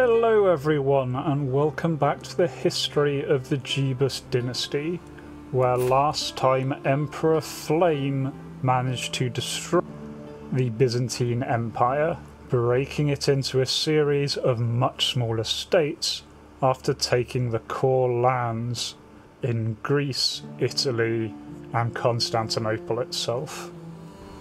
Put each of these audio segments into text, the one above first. Hello everyone, and welcome back to the history of the Jebus Dynasty, where last time Emperor Flame managed to destroy the Byzantine Empire, breaking it into a series of much smaller states after taking the core lands in Greece, Italy, and Constantinople itself.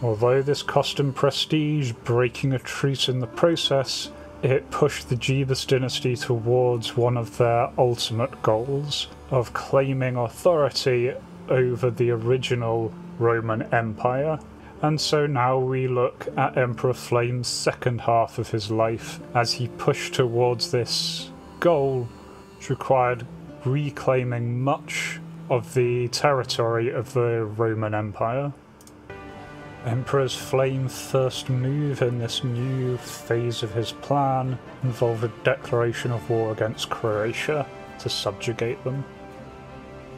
Although this cost him prestige, breaking a truce in the process, it pushed the Jebus dynasty towards one of their ultimate goals of claiming authority over the original Roman Empire. And so now we look at Emperor Flame's second half of his life as he pushed towards this goal, which required reclaiming much of the territory of the Roman Empire. Emperor Flame's first move in this new phase of his plan involved a declaration of war against Croatia to subjugate them.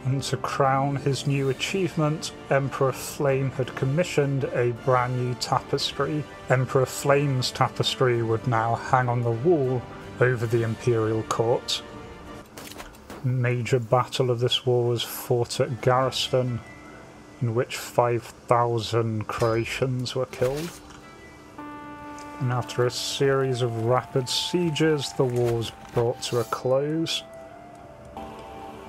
And to crown his new achievement, Emperor Flame had commissioned a brand new tapestry. Emperor Flame's tapestry would now hang on the wall over the imperial court. Major battle of this war was fought at Garistan, in which 5,000 Croatians were killed. And after a series of rapid sieges, the war was brought to a close,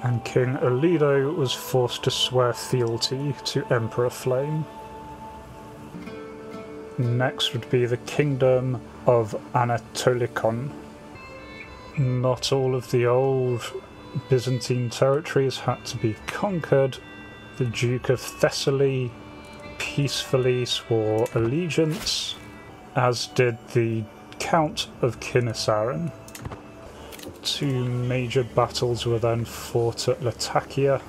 and King Alido was forced to swear fealty to Emperor Flame. Next would be the kingdom of Anatolikon. Not all of the old Byzantine territories had to be conquered. The Duke of Thessaly peacefully swore allegiance, as did the Count of Kinisaran. Two major battles were then fought at Latakia,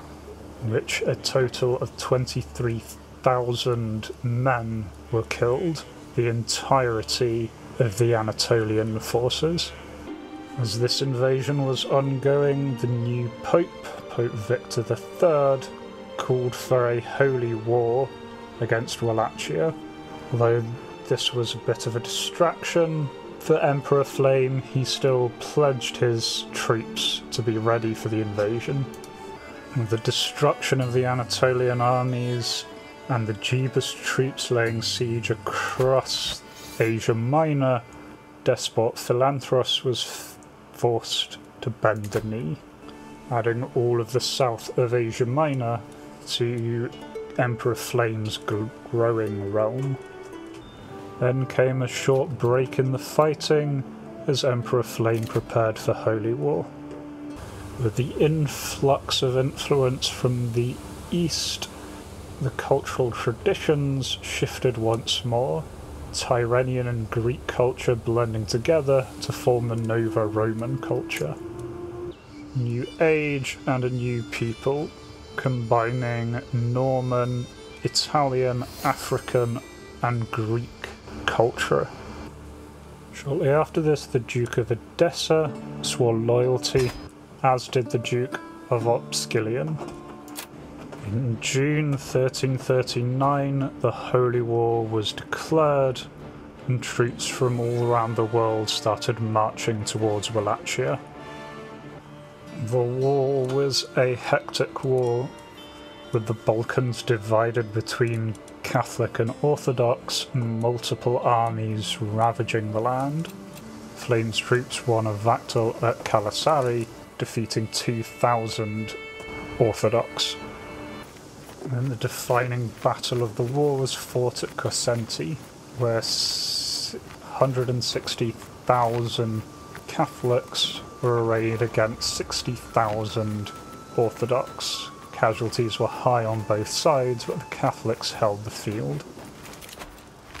in which a total of 23,000 men were killed, the entirety of the Anatolian forces. As this invasion was ongoing, the new Pope, Pope Victor III, called for a holy war against Wallachia. Although this was a bit of a distraction for Emperor Flame, he still pledged his troops to be ready for the invasion. With the destruction of the Anatolian armies and the Jebus troops laying siege across Asia Minor, Despot Philanthros was forced to bend the knee, adding all of the south of Asia Minor to Emperor Flame's growing realm. Then came a short break in the fighting as Emperor Flame prepared for holy war. With the influx of influence from the east, the cultural traditions shifted once more, Tyrrhenian and Greek culture blending together to form the Nova Roman culture. New age and a new people, combining Norman, Italian, African, and Greek culture. Shortly after this, the Duke of Edessa swore loyalty, as did the Duke of Obskillian. In June 1339, the Holy War was declared, and troops from all around the world started marching towards Wallachia. The war was a hectic war, with the Balkans divided between Catholic and Orthodox, multiple armies ravaging the land. Flame's troops won a battle at Calasari, defeating 2,000 Orthodox. And the defining battle of the war was fought at Cosenti, where 160,000 Catholics were arrayed against 60,000 Orthodox. Casualties were high on both sides, but the Catholics held the field.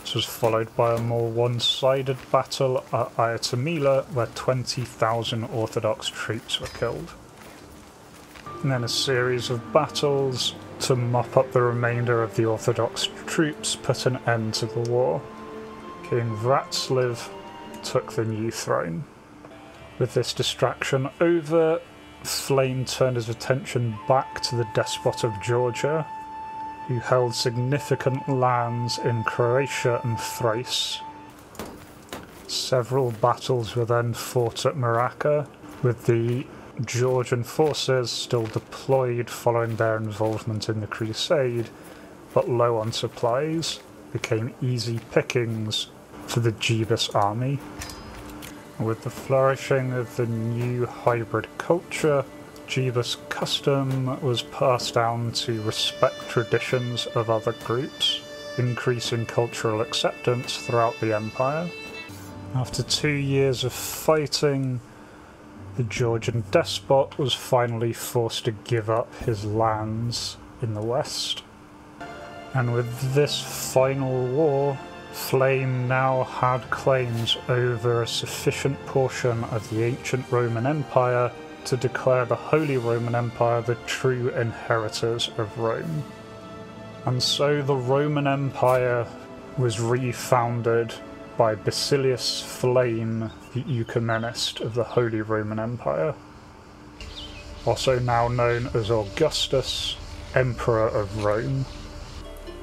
This was followed by a more one-sided battle at Ayatomila, where 20,000 Orthodox troops were killed. And then a series of battles to mop up the remainder of the Orthodox troops put an end to the war. King Vratslav took the new throne. With this distraction over, Flame turned his attention back to the despot of Georgia, who held significant lands in Croatia and Thrace. Several battles were then fought at Maraca, with the Georgian forces still deployed following their involvement in the Crusade, but low on supplies became easy pickings for the Jebus army. With the flourishing of the new hybrid culture, Jebus custom was passed down to respect traditions of other groups, increasing cultural acceptance throughout the empire. After 2 years of fighting, the Georgian despot was finally forced to give up his lands in the west. And with this final war, Flame now had claims over a sufficient portion of the ancient Roman Empire to declare the Holy Roman Empire the true inheritors of Rome. And so the Roman Empire was refounded by Basilius Flame, the Eucumenist of the Holy Roman Empire, also now known as Augustus, Emperor of Rome.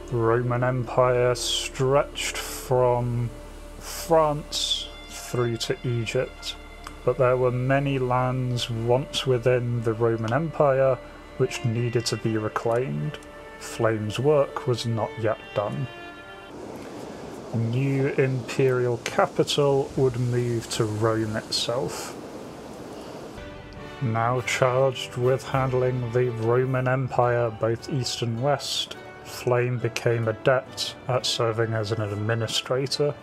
The Roman Empire stretched from France through to Egypt, but there were many lands once within the Roman Empire which needed to be reclaimed. Flame's work was not yet done. The new imperial capital would move to Rome itself. Now charged with handling the Roman Empire both east and west, Flame became adept at serving as an administrator.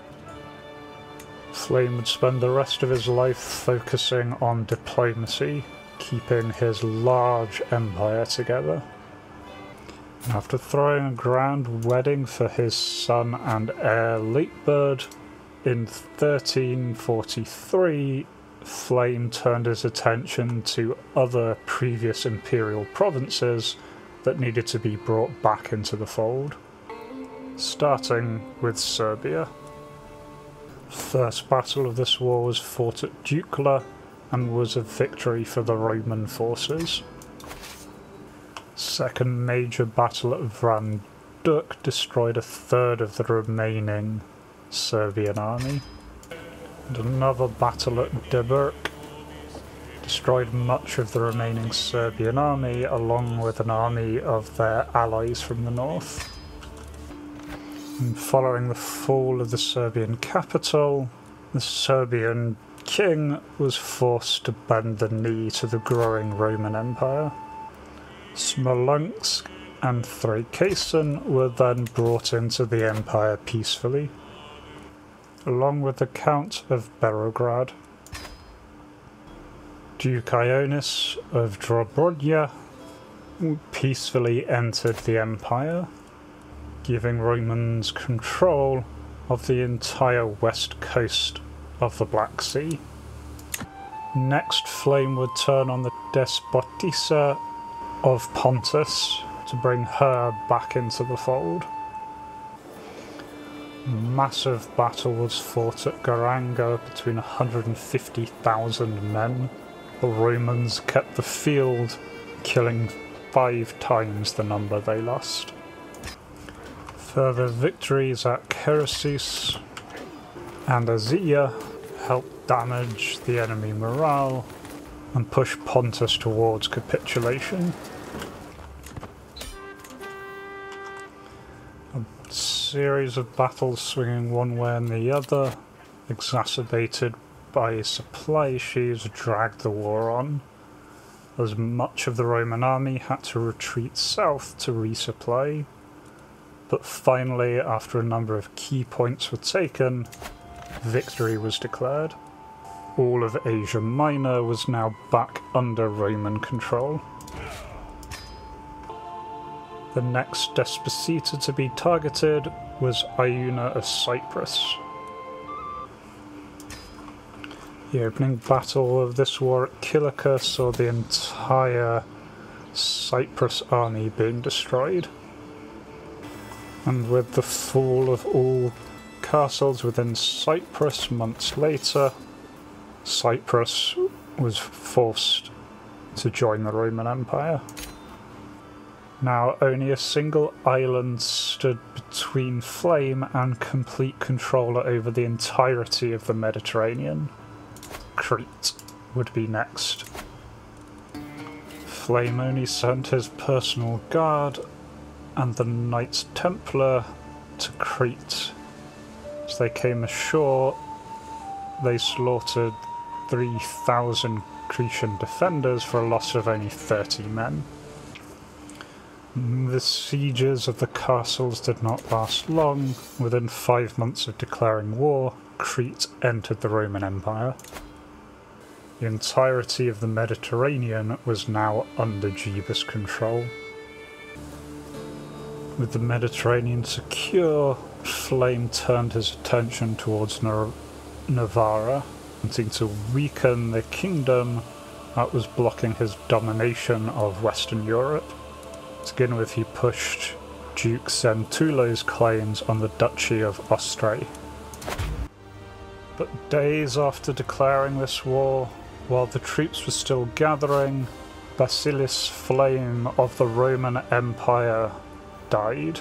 Flame would spend the rest of his life focusing on diplomacy, keeping his large empire together. After throwing a grand wedding for his son and heir Leapbird, in 1343 Flame turned his attention to other previous imperial provinces that needed to be brought back into the fold, starting with Serbia. The first battle of this war was fought at Dukla and was a victory for the Roman forces. Second major battle at Vranduk destroyed a third of the remaining Serbian army, and another battle at Debrecen destroyed much of the remaining Serbian army along with an army of their allies from the north. And following the fall of the Serbian capital, the Serbian king was forced to bend the knee to the growing Roman Empire. Smolensk and Thracesan were then brought into the empire peacefully, along with the Count of Beograd. Duke Ioannis of Dobrovolja peacefully entered the empire, giving Romans control of the entire west coast of the Black Sea. Next, Flame would turn on the Despotisa of Pontus to bring her back into the fold. A massive battle was fought at Garango between 150,000 men. The Romans kept the field, killing 5 times the number they lost. Further victories at Kerasis and Azia helped damage the enemy morale and push Pontus towards capitulation. A series of battles swinging one way and the other, exacerbated by supply issues, dragged the war on, as much of the Roman army had to retreat south to resupply. But finally, after a number of key points were taken, victory was declared. All of Asia Minor was now back under Roman control. The next Despotita to be targeted was Iuna of Cyprus. The opening battle of this war at Kilikia saw the entire Cyprus army being destroyed. And with the fall of all castles within Cyprus months later, Cyprus was forced to join the Roman Empire. Now, only a single island stood between Flame and complete control over the entirety of the Mediterranean. Crete would be next. Flame only sent his personal guard and the Knights Templar to Crete. As they came ashore, they slaughtered 3,000 Cretan defenders for a loss of only 30 men. The sieges of the castles did not last long. Within 5 months of declaring war, Crete entered the Roman Empire. The entirety of the Mediterranean was now under Jebus' control. With the Mediterranean secure, Flame turned his attention towards Novara, wanting to weaken the kingdom that was blocking his domination of Western Europe. To begin with, he pushed Duke Centulo's claims on the Duchy of Ostrey. But days after declaring this war, while the troops were still gathering, Basilius Flame of the Roman Empire died.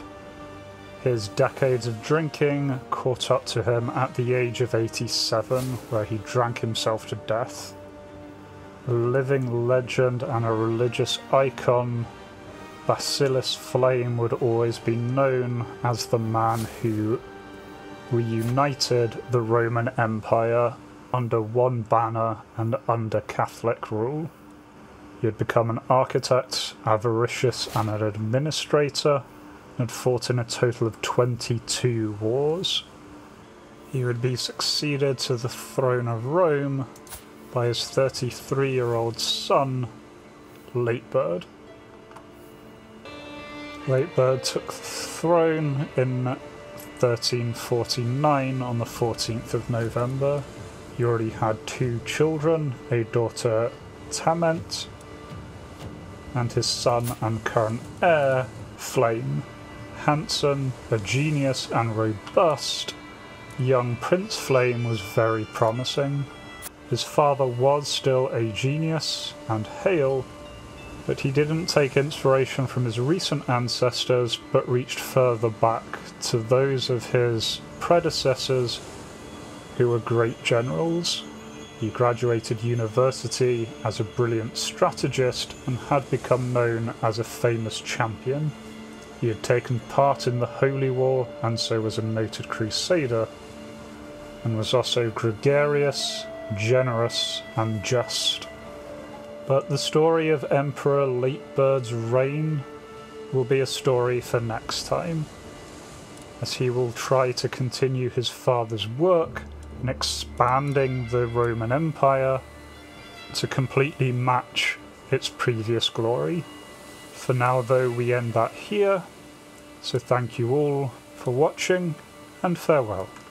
His decades of drinking caught up to him at the age of 87, where he drank himself to death. A living legend and a religious icon, Basilius Flame would always be known as the man who reunited the Roman Empire under one banner and under Catholic rule. He had become an architect, avaricious, and an administrator, and had fought in a total of 22 wars. He would be succeeded to the throne of Rome by his 33-year-old son, Leapbird. Leapbird took the throne in 1349 on the 14th of November. He already had 2 children, a daughter Tament, and his son and current heir, Flame. Handsome, a genius and robust, young Prince Flame was very promising. His father was still a genius and hale, but he didn't take inspiration from his recent ancestors, but reached further back to those of his predecessors who were great generals. He graduated university as a brilliant strategist and had become known as a famous champion. He had taken part in the Holy War and so was a noted crusader, and was also gregarious, generous, and just. But the story of Emperor Leapbird's reign will be a story for next time, as he will try to continue his father's work in expanding the Roman Empire to completely match its previous glory. For now though, we end that here, so thank you all for watching, and farewell.